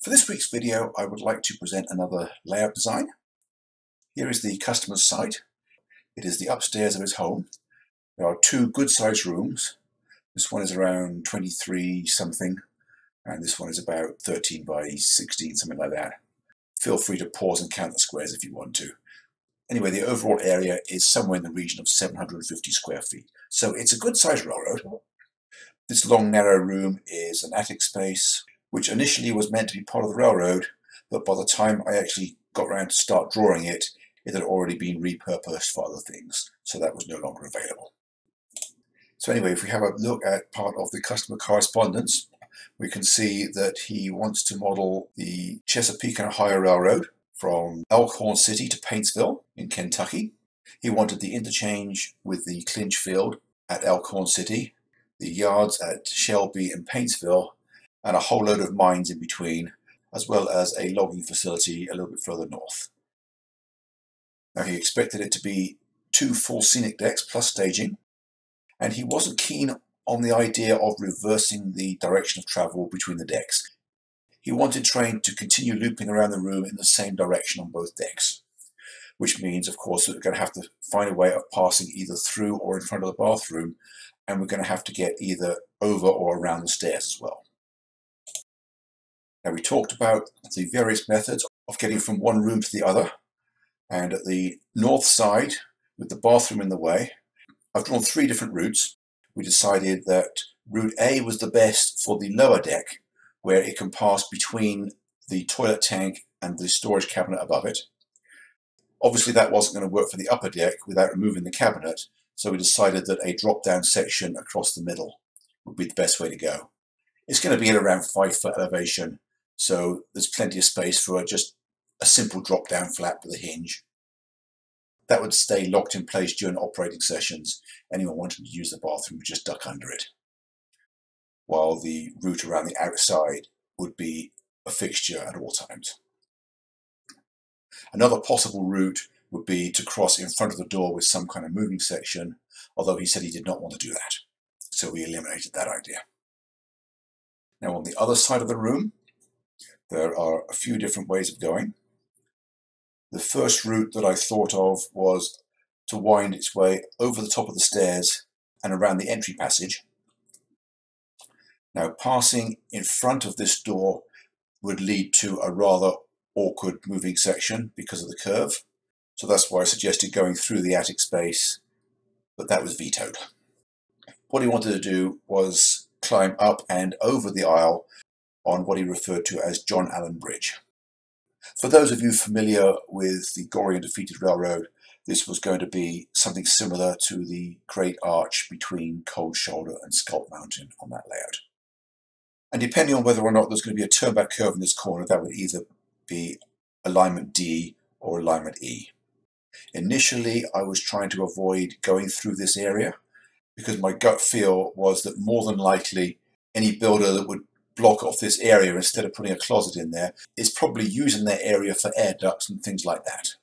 For this week's video, I would like to present another layout design. Here is the customer's site. It is the upstairs of his home. There are two good-sized rooms. This one is around 23 something, and this one is about 13 by 16, something like that. Feel free to pause and count the squares if you want to. Anyway, the overall area is somewhere in the region of 750 square feet. So it's a good-sized railroad. This long, narrow room is an attic space, which initially was meant to be part of the railroad, but by the time I actually got around to start drawing it, it had already been repurposed for other things, so that was no longer available. So anyway, if we have a look at part of the customer correspondence, we can see that he wants to model the Chesapeake and Ohio Railroad from Elkhorn City to Paintsville in Kentucky. He wanted the interchange with the Clinchfield at Elkhorn City, the yards at Shelby and Paintsville, and a whole load of mines in between, as well as a logging facility a little bit further north. Now, he expected it to be two full scenic decks plus staging, and he wasn't keen on the idea of reversing the direction of travel between the decks. He wanted train to continue looping around the room in the same direction on both decks, which means, of course, that we're going to have to find a way of passing either through or in front of the bathroom, and we're going to have to get either over or around the stairs as well. Now, we talked about the various methods of getting from one room to the other, and at the north side, with the bathroom in the way, I've drawn three different routes. We decided that route A was the best for the lower deck, where it can pass between the toilet tank and the storage cabinet above it. Obviously, that wasn't going to work for the upper deck without removing the cabinet, so we decided that a drop-down section across the middle would be the best way to go. It's going to be at around 5 foot elevation, so there's plenty of space for just a simple drop-down flap with a hinge. That would stay locked in place during operating sessions. Anyone wanting to use the bathroom would just duck under it. While the route around the outside would be a fixture at all times. Another possible route would be to cross in front of the door with some kind of moving section, although he said he did not want to do that. So we eliminated that idea. Now, on the other side of the room, there are a few different ways of going. The first route that I thought of was to wind its way over the top of the stairs and around the entry passage. Now, passing in front of this door would lead to a rather awkward moving section because of the curve. So that's why I suggested going through the attic space, but that was vetoed. What he wanted to do was climb up and over the aisle on what he referred to as John Allen Bridge. For those of you familiar with the gory and defeated railroad, this was going to be something similar to the great arch between Cold Shoulder and Sculpt Mountain on that layout. And depending on whether or not there's going to be a turnback curve in this corner, that would either be alignment D or alignment E. Initially, I was trying to avoid going through this area, because my gut feel was that more than likely any builder that would block off this area instead of putting a closet in there is probably using that area for air ducts and things like that.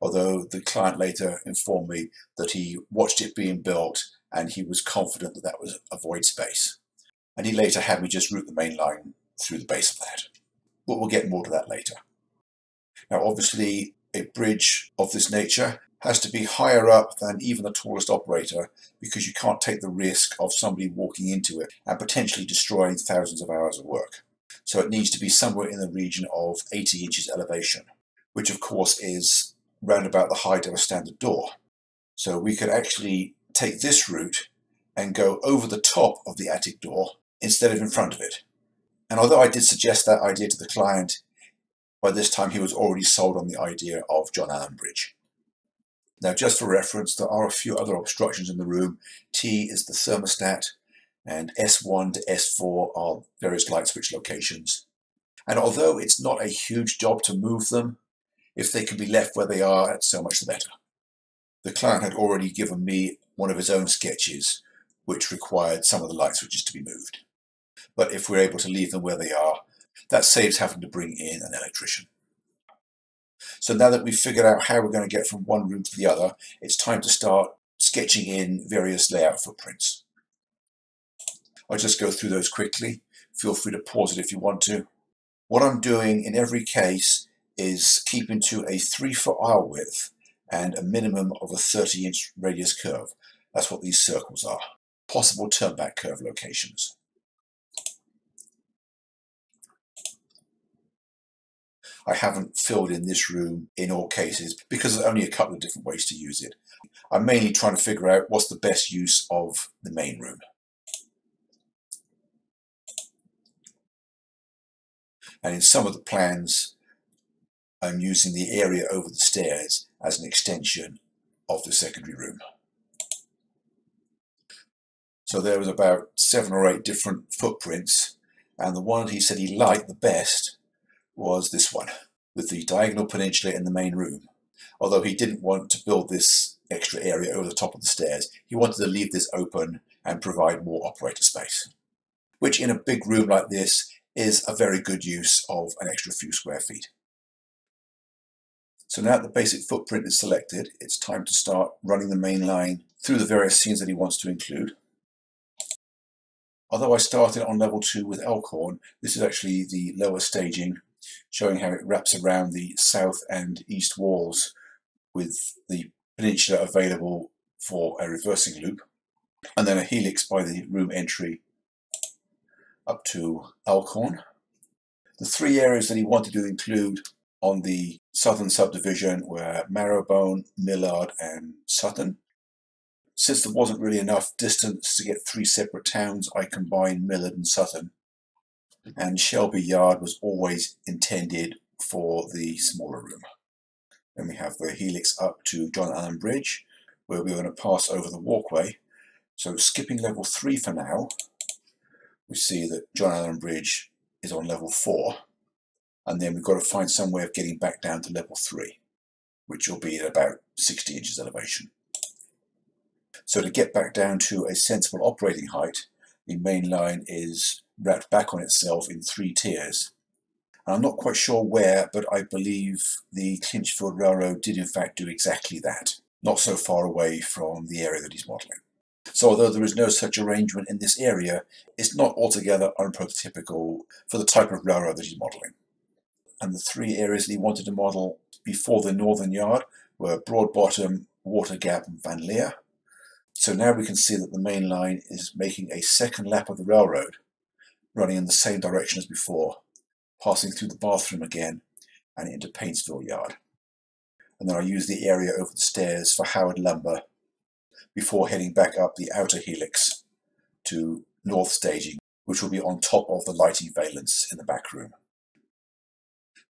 Although the client later informed me that he watched it being built and he was confident that that was a void space. And he later had me just route the main line through the base of that. But we'll get more to that later. Now, obviously, a bridge of this nature has to be higher up than even the tallest operator, because you can't take the risk of somebody walking into it and potentially destroying thousands of hours of work. So it needs to be somewhere in the region of 80 inches elevation, which of course is round about the height of a standard door. So we could actually take this route and go over the top of the attic door instead of in front of it. And although I did suggest that idea to the client, by this time he was already sold on the idea of John Allen Bridge. Now, just for reference, there are a few other obstructions in the room. T is the thermostat, and S1 to S4 are various light switch locations. And although it's not a huge job to move them, if they can be left where they are, it's so much the better. The client had already given me one of his own sketches, which required some of the light switches to be moved. But if we're able to leave them where they are, that saves having to bring in an electrician. So now that we've figured out how we're going to get from one room to the other, it's time to start sketching in various layout footprints. I'll just go through those quickly. Feel free to pause it if you want to. What I'm doing in every case is keeping to a 3 foot aisle width and a minimum of a 30-inch radius curve. That's what these circles are. Possible turnback curve locations. I haven't filled in this room in all cases because there's only a couple of different ways to use it. I'm mainly trying to figure out what's the best use of the main room. And in some of the plans, I'm using the area over the stairs as an extension of the secondary room. So there was about 7 or 8 different footprints, and the one he said he liked the best was this one, with the diagonal peninsula in the main room. Although he didn't want to build this extra area over the top of the stairs, he wanted to leave this open and provide more operator space, which in a big room like this is a very good use of an extra few square feet. So now that the basic footprint is selected, it's time to start running the main line through the various scenes that he wants to include. Although I started on level 2 with Elkhorn, this is actually the lower staging, showing how it wraps around the south and east walls with the peninsula available for a reversing loop, and then a helix by the room entry up to Elkhorn. The 3 areas that he wanted to include on the southern subdivision were Marrowbone, Millard and Sutton. Since there wasn't really enough distance to get 3 separate towns, I combined Millard and Sutton, and Shelby Yard was always intended for the smaller room. Then we have the helix up to John Allen Bridge, where we're going to pass over the walkway. So skipping level 3 for now, we see that John Allen Bridge is on level 4, and then we've got to find some way of getting back down to level 3, which will be at about 60 inches elevation. So to get back down to a sensible operating height, the main line is wrapped back on itself in 3 tiers. And I'm not quite sure where, but I believe the Clinchfield Railroad did in fact do exactly that, not so far away from the area that he's modelling. So although there is no such arrangement in this area, it's not altogether unprototypical for the type of railroad that he's modelling. And the 3 areas that he wanted to model before the northern yard were Broad Bottom, Water Gap and Van Leer. So now we can see that the main line is making a second lap of the railroad, running in the same direction as before, passing through the bathroom again and into Paintsville Yard. And then I use the area over the stairs for Howard Lumber before heading back up the outer helix to north staging, which will be on top of the lighting valance in the back room.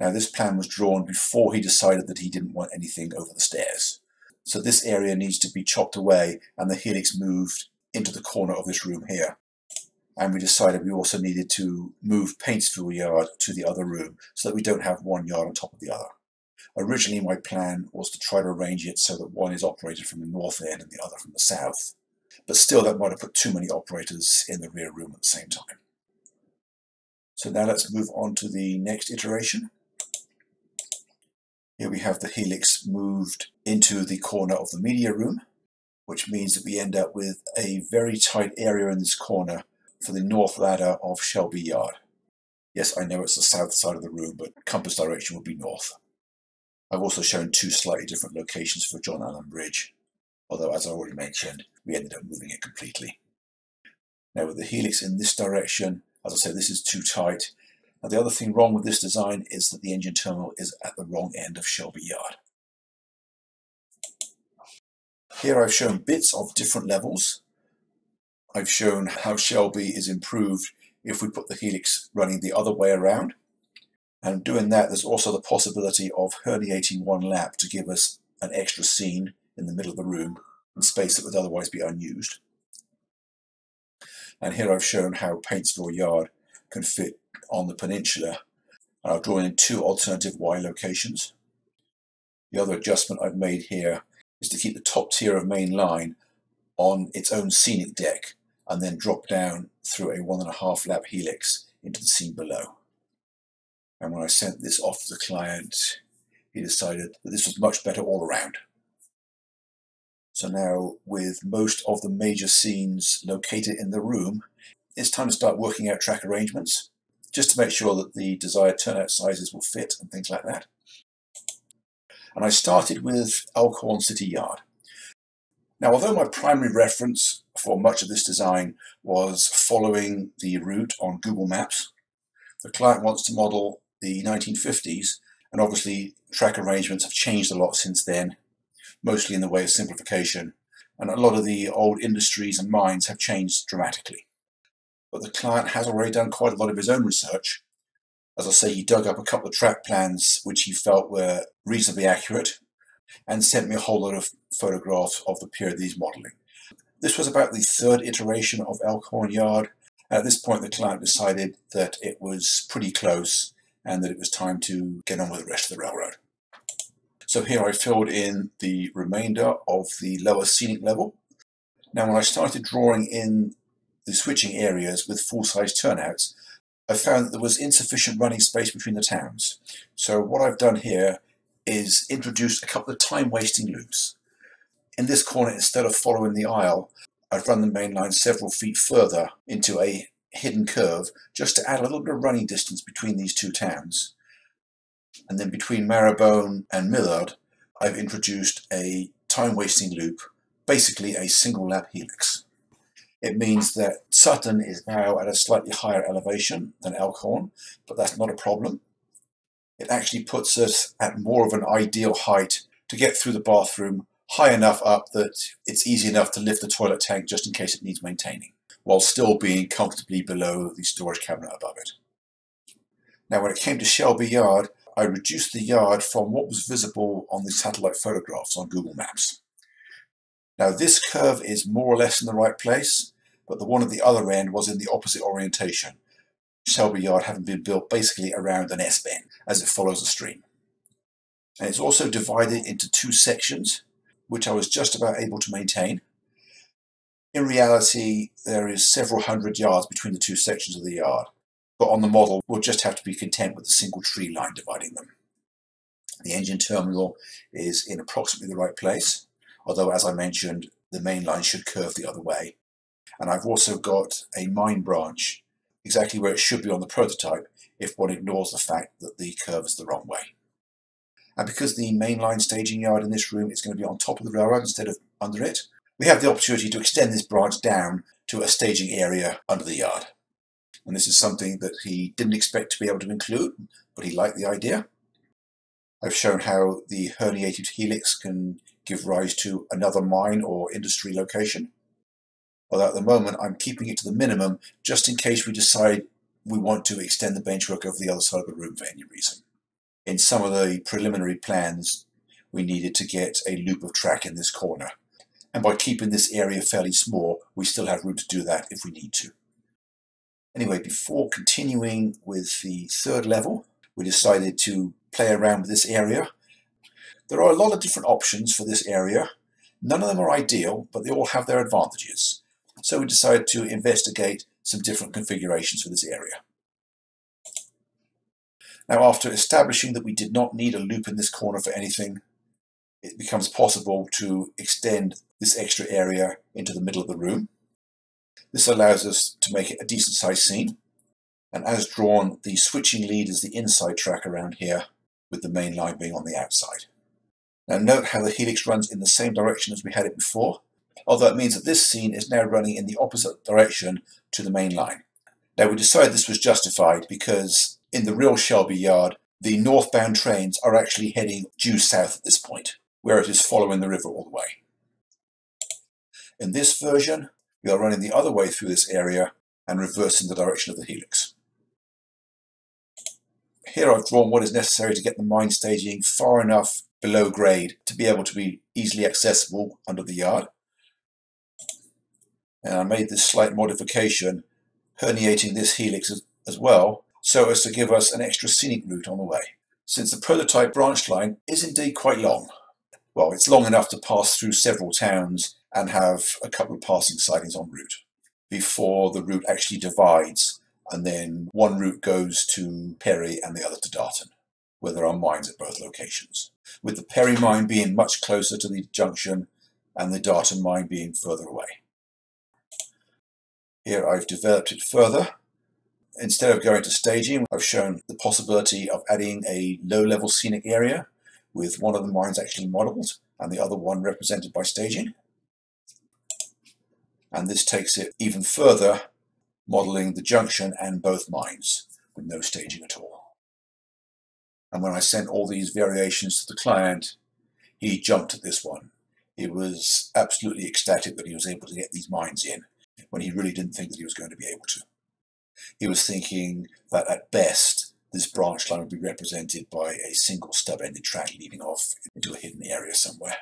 Now this plan was drawn before he decided that he didn't want anything over the stairs. So this area needs to be chopped away and the helix moved into the corner of this room here. And we decided we also needed to move Paintsville Yard to the other room so that we don't have one yard on top of the other. Originally my plan was to try to arrange it so that one is operated from the north end and the other from the south. But still that might have put too many operators in the rear room at the same time. So now let's move on to the next iteration. Here we have the helix moved into the corner of the media room, which means that we end up with a very tight area in this corner for the north ladder of Shelby Yard. Yes, I know it's the south side of the room, but compass direction would be north. I've also shown 2 slightly different locations for John Allen Bridge, although as I already mentioned, we ended up moving it completely. Now with the helix in this direction, as I said, this is too tight. Now, the other thing wrong with this design is that the engine terminal is at the wrong end of Shelby Yard. Here I've shown bits of different levels. I've shown how Shelby is improved if we put the helix running the other way around. And doing that, there's also the possibility of herniating one lap to give us an extra scene in the middle of the room in space that would otherwise be unused. And here I've shown how Paintsville Yard can fit on the peninsula, and I've drawn in 2 alternative Y locations. The other adjustment I've made here is to keep the top tier of main line on its own scenic deck and then drop down through a 1.5 lap helix into the scene below. And when I sent this off to the client, he decided that this was much better all around. So now with most of the major scenes located in the room, it's time to start working out track arrangements. just to make sure that the desired turnout sizes will fit and things like that. And I started with Elkhorn City Yard. Now, although my primary reference for much of this design was following the route on Google Maps, the client wants to model the 1950s, and obviously track arrangements have changed a lot since then, mostly in the way of simplification, and a lot of the old industries and mines have changed dramatically. But the client has already done quite a lot of his own research. As I say, he dug up a couple of track plans which he felt were reasonably accurate and sent me a whole lot of photographs of the period he's modelling. This was about the third iteration of Elkhorn Yard. At this point, the client decided that it was pretty close and that it was time to get on with the rest of the railroad. So here I filled in the remainder of the lower scenic level. Now, when I started drawing in the switching areas with full-size turnouts, I found that there was insufficient running space between the towns. So what I've done here is introduced a couple of time-wasting loops. In this corner, instead of following the aisle, I've run the main line several feet further into a hidden curve just to add a little bit of running distance between these two towns. And then between Marrowbone and Millard, I've introduced a time-wasting loop, basically a single lap helix. It means that Sutton is now at a slightly higher elevation than Elkhorn, but that's not a problem. It actually puts us at more of an ideal height to get through the bathroom, high enough up that it's easy enough to lift the toilet tank just in case it needs maintaining, while still being comfortably below the storage cabinet above it. Now, when it came to Shelby Yard, I reduced the yard from what was visible on the satellite photographs on Google Maps. Now, this curve is more or less in the right place, but the one at the other end was in the opposite orientation, Shelby Yard having been built basically around an S-bend as it follows a stream. And it's also divided into two sections, which I was just about able to maintain. In reality, there is several hundred yards between the two sections of the yard, but on the model, we'll just have to be content with a single tree line dividing them. The engine terminal is in approximately the right place, although, as I mentioned, the main line should curve the other way. And I've also got a mine branch exactly where it should be on the prototype if one ignores the fact that the curve is the wrong way. And because the mainline staging yard in this room is going to be on top of the railroad instead of under it, we have the opportunity to extend this branch down to a staging area under the yard. And this is something that he didn't expect to be able to include, but he liked the idea. I've shown how the herniated helix can give rise to another mine or industry location. Although at the moment I'm keeping it to the minimum just in case we decide we want to extend the benchwork over the other side of the room for any reason. In some of the preliminary plans, we needed to get a loop of track in this corner. And by keeping this area fairly small, we still have room to do that if we need to. Anyway, before continuing with the third level, we decided to play around with this area. There are a lot of different options for this area. None of them are ideal, but they all have their advantages. So we decided to investigate some different configurations for this area. Now, after establishing that we did not need a loop in this corner for anything, it becomes possible to extend this extra area into the middle of the room. This allows us to make it a decent sized scene. And as drawn, the switching lead is the inside track around here, with the main line being on the outside. Now note how the helix runs in the same direction as we had it before, although it means that this scene is now running in the opposite direction to the main line. Now, we decided this was justified because in the real Shelby Yard, the northbound trains are actually heading due south at this point, where it is following the river all the way. In this version, we are running the other way through this area and reversing the direction of the helix. Here I've drawn what is necessary to get the mine staging far enough below grade to be able to be easily accessible under the yard. And I made this slight modification, herniating this helix as well, so as to give us an extra scenic route on the way, since the prototype branch line is indeed quite long. Well, it's long enough to pass through several towns and have a couple of passing sidings en route before the route actually divides, and then one route goes to Perry and the other to Darton, where there are mines at both locations, with the Perry mine being much closer to the junction and the Darton mine being further away. Here I've developed it further Instead of going to staging, I've shown the possibility of adding a low-level scenic area with one of the mines actually modeled and the other one represented by staging. And this takes it even further, modeling the junction and both mines with no staging at all. And when I sent all these variations to the client, he jumped at this one. He was absolutely ecstatic that he was able to get these mines in when he really didn't think that he was going to be able to. He was thinking that at best this branch line would be represented by a single stub-ended track leading off into a hidden area somewhere.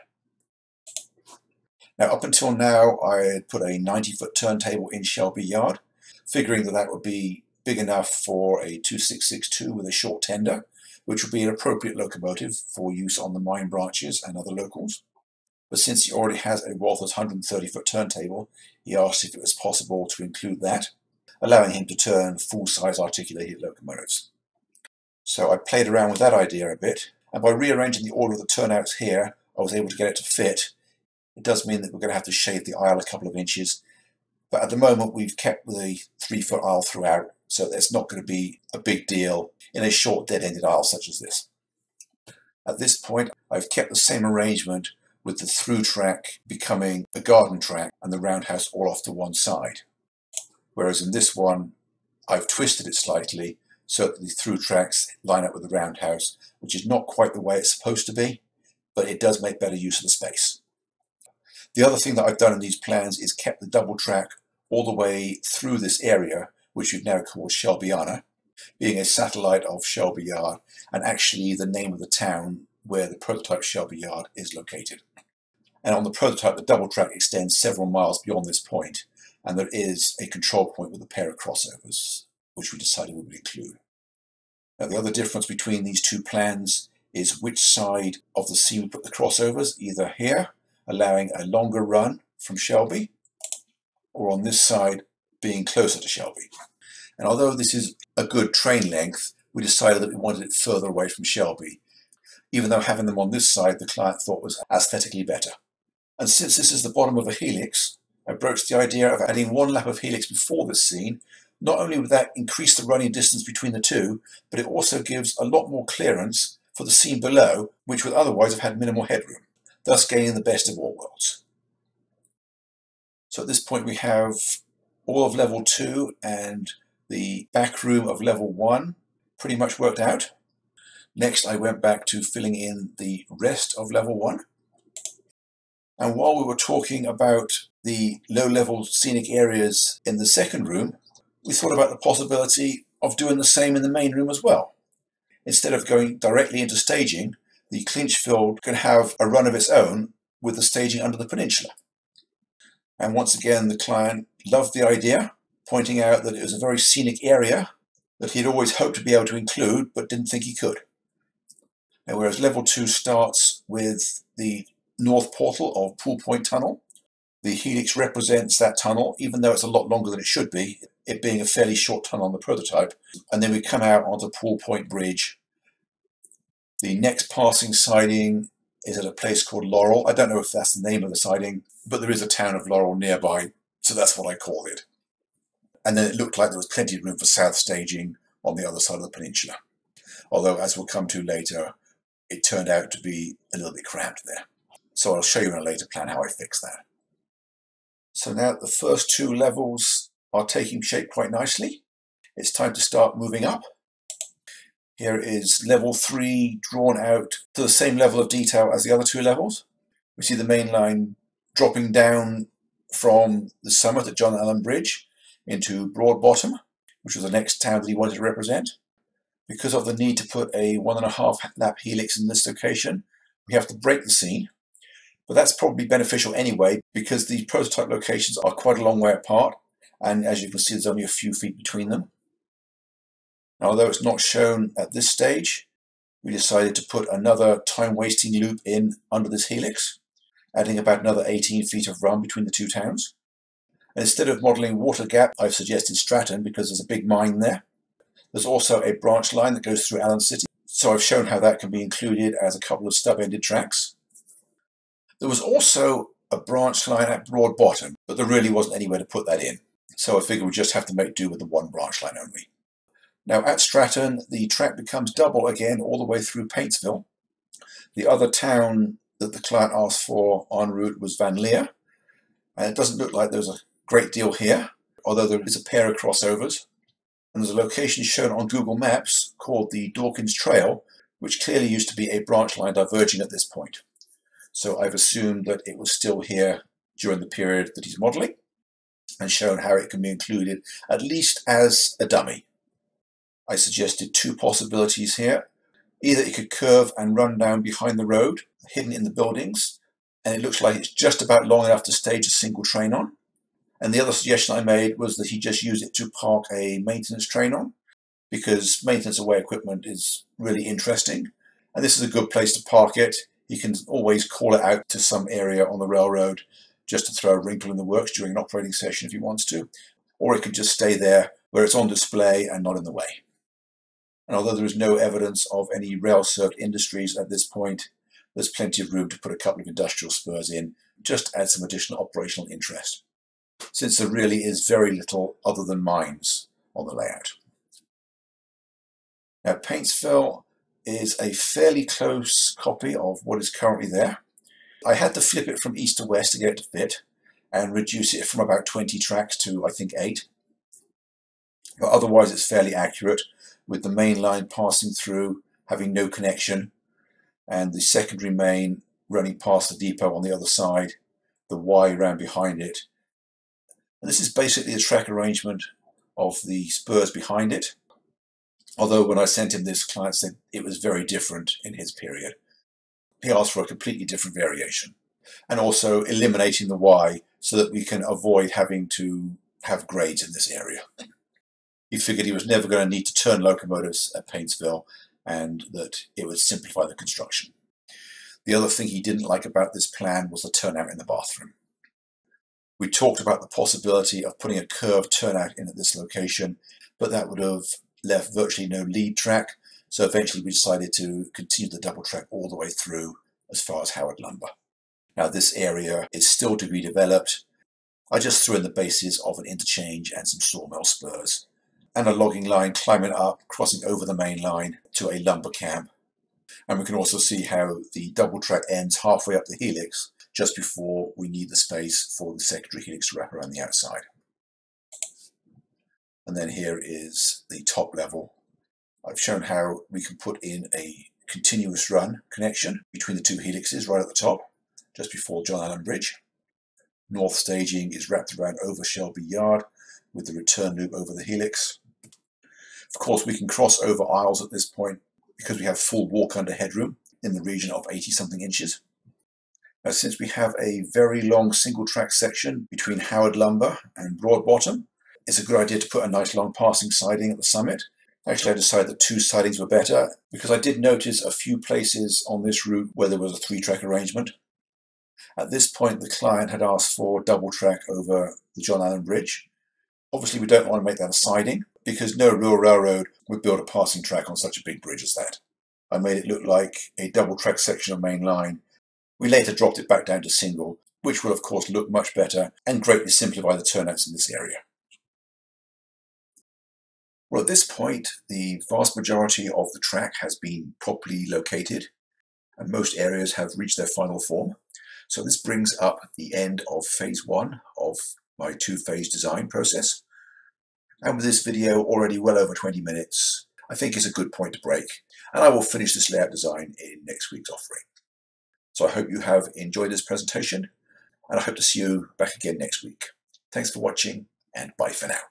Now, up until now, I had put a 90-foot turntable in Shelby Yard, figuring that that would be big enough for a 2662 with a short tender, which would be an appropriate locomotive for use on the mine branches and other locals. But since he already has a Walthers 130-foot turntable, he asked if it was possible to include that, allowing him to turn full-size articulated locomotives. So I played around with that idea a bit, and by rearranging the order of the turnouts here, I was able to get it to fit. It does mean that we're going to have to shave the aisle a couple of inches, but at the moment we've kept the 3-foot aisle throughout, so that's not going to be a big deal in a short dead-ended aisle such as this. At this point, I've kept the same arrangement with the through track becoming a garden track and the roundhouse all off to one side. Whereas in this one, I've twisted it slightly so that the through tracks line up with the roundhouse, which is not quite the way it's supposed to be, but it does make better use of the space. The other thing that I've done in these plans is kept the double track all the way through this area, which we've now called Shelbyana, being a satellite of Shelby Yard, and actually the name of the town where the prototype Shelby Yard is located. And on the prototype, the double track extends several miles beyond this point, and there is a control point with a pair of crossovers, which we decided we would include. Now, the other difference between these two plans is which side of the sea we put the crossovers, either here, allowing a longer run from Shelby, or on this side, being closer to Shelby. And although this is a good train length, we decided that we wanted it further away from Shelby, even though having them on this side, the client thought was aesthetically better. And since this is the bottom of a helix, I broached the idea of adding one lap of helix before this scene. Not only would that increase the running distance between the two, but it also gives a lot more clearance for the scene below, which would otherwise have had minimal headroom, thus gaining the best of all worlds. So at this point we have all of level 2 and the back room of level 1 pretty much worked out. Next, I went back to filling in the rest of level 1. And while we were talking about the low-level scenic areas in the second room, we thought about the possibility of doing the same in the main room as well. Instead of going directly into staging, the Clinchfield can have a run of its own with the staging under the peninsula. And once again, the client loved the idea, pointing out that it was a very scenic area that he'd always hoped to be able to include, but didn't think he could. Now, whereas level 2 starts with the north portal of Pool Point Tunnel, the helix represents that tunnel, even though it's a lot longer than it should be, it being a fairly short tunnel on the prototype. And then we come out onto Pool Point Bridge. The next passing siding is at a place called Laurel. I don't know if that's the name of the siding, but there is a town of Laurel nearby, so that's what I called it. And then it looked like there was plenty of room for south staging on the other side of the peninsula. Although, as we'll come to later, it turned out to be a little bit cramped there. So I'll show you in a later plan how I fix that. So now that the first two levels are taking shape quite nicely, it's time to start moving up. Here is level 3 drawn out to the same level of detail as the other two levels. We see the main line dropping down from the summit at John Allen Bridge into Broad Bottom, which was the next town that he wanted to represent. Because of the need to put a 1.5 lap helix in this location, we have to break the scene. But that's probably beneficial anyway, because the prototype locations are quite a long way apart, and as you can see, there's only a few feet between them. Now, although it's not shown at this stage, we decided to put another time-wasting loop in under this helix, adding about another 18 feet of run between the two towns. And instead of modelling Water Gap, I've suggested Stratton, because there's a big mine there. There's also a branch line that goes through Allen City, so I've shown how that can be included as a couple of stub-ended tracks. There was also a branch line at Broad Bottom, but there really wasn't anywhere to put that in. So I figured we'd just have to make do with the one branch line only. Now at Stratton, the track becomes double again all the way through Paintsville. The other town that the client asked for en route was Van Leer, and it doesn't look like there's a great deal here, although there is a pair of crossovers. And there's a location shown on Google Maps called the Dawkins Trail, which clearly used to be a branch line diverging at this point. So I've assumed that it was still here during the period that he's modelling, and shown how it can be included, at least as a dummy. I suggested two possibilities here. Either it could curve and run down behind the road, hidden in the buildings, and it looks like it's just about long enough to stage a single train on. And the other suggestion I made was that he just used it to park a maintenance train on, because maintenance away equipment is really interesting. And this is a good place to park it. He can always call it out to some area on the railroad just to throw a wrinkle in the works during an operating session if he wants to. Or it could just stay there where it's on display and not in the way. And although there is no evidence of any rail-served industries at this point, there's plenty of room to put a couple of industrial spurs in, just to add some additional operational interest, since there really is very little other than mines on the layout. Now, Paintsville is a fairly close copy of what is currently there. I had to flip it from east to west to get it to fit, and reduce it from about 20 tracks to, I think, 8. But otherwise, it's fairly accurate, with the main line passing through, having no connection, and the secondary main running past the depot on the other side, the Y ran behind it. And this is basically a track arrangement of the spurs behind it, although when I sent him this, client said it was very different in his period. He asked for a completely different variation, and also eliminating the Y so that we can avoid having to have grades in this area. He figured he was never going to need to turn locomotives at Paintsville, and that it would simplify the construction. The other thing he didn't like about this plan was the turnout in the bathroom. We talked about the possibility of putting a curved turnout in at this location, but that would have left virtually no lead track, so eventually we decided to continue the double track all the way through as far as Howard Lumber. Now this area is still to be developed. I just threw in the basis of an interchange and some sawmill spurs, and a logging line climbing up, crossing over the main line to a lumber camp. And we can also see how the double track ends halfway up the helix, just before we need the space for the secondary helix to wrap around the outside. And then here is the top level. I've shown how we can put in a continuous run connection between the two helixes right at the top, just before John Allen Bridge. North staging is wrapped around over Shelby Yard with the return loop over the helix. Of course, we can cross over aisles at this point because we have full walk under headroom in the region of 80-something inches. Now, since we have a very long single track section between Howard Lumber and Broad Bottom, it's a good idea to put a nice long passing siding at the summit. Actually, I decided that two sidings were better because I did notice a few places on this route where there was a 3-track arrangement. At this point, the client had asked for double track over the John Allen Bridge. Obviously, we don't want to make that a siding because no real railroad would build a passing track on such a big bridge as that. I made it look like a double track section of main line. We later dropped it back down to single, which will of course look much better and greatly simplify the turnouts in this area. Well, at this point, the vast majority of the track has been properly located, and most areas have reached their final form. So this brings up the end of phase one of my 2-phase design process. And with this video already well over 20 minutes, I think it's a good point to break, and I will finish this layout design in next week's offering. So I hope you have enjoyed this presentation, and I hope to see you back again next week. Thanks for watching, and bye for now.